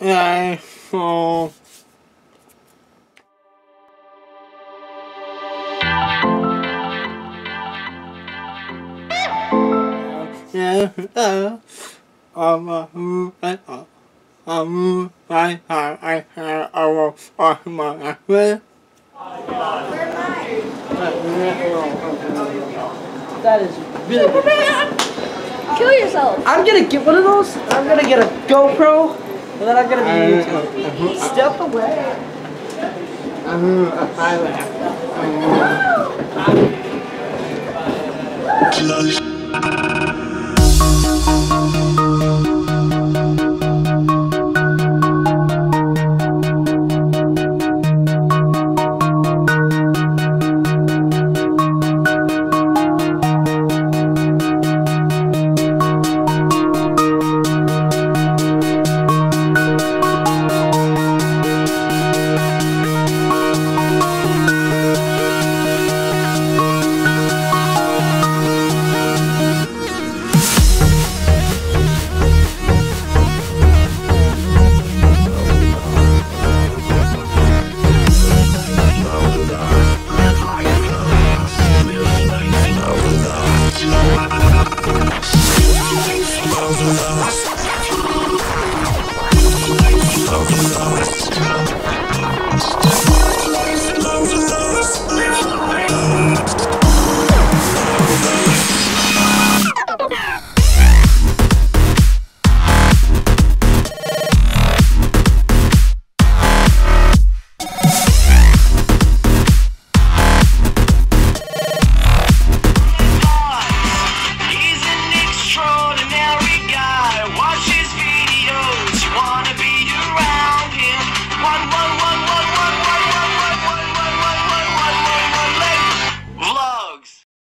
Yeah, oh. Yeah, that is really bad. Kill yourself. I'm gonna get one of those. I'm gonna get a GoPro, and then I'm gonna be YouTube. Step away. I laugh.